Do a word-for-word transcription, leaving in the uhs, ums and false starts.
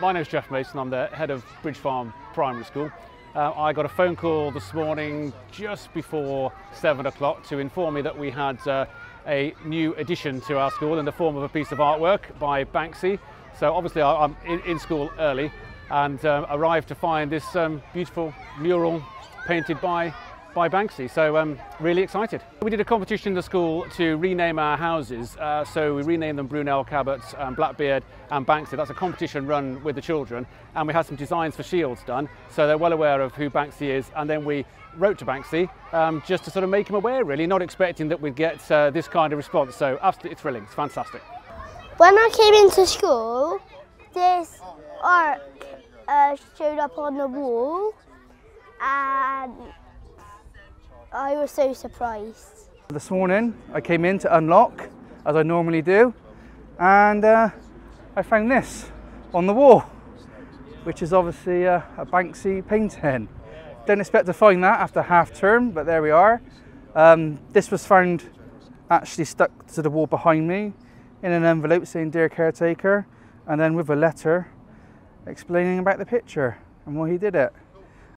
My name's Jeff Mason. I'm the head of Bridge Farm Primary School. Uh, I got a phone call this morning just before seven o'clock to inform me that we had uh, a new addition to our school in the form of a piece of artwork by Banksy. So obviously I, I'm in, in school early and um, arrived to find this um, beautiful mural painted by by Banksy, so I'm um, really excited. We did a competition in the school to rename our houses, uh, so we renamed them Brunel, Cabot, um, Blackbeard and Banksy. That's a competition run with the children, and we had some designs for shields done, so they're well aware of who Banksy is. And then we wrote to Banksy um, just to sort of make him aware, really, not expecting that we'd get uh, this kind of response, so absolutely thrilling, it's fantastic. When I came into school, this arc uh, showed up on the wall and I was so surprised. This morning I came in to unlock, as I normally do, and uh, I found this on the wall, which is obviously uh, a Banksy painting. Don't expect to find that after half term, but there we are. Um, this was found actually stuck to the wall behind me in an envelope saying "Dear Caretaker," and then with a letter explaining about the picture and why he did it.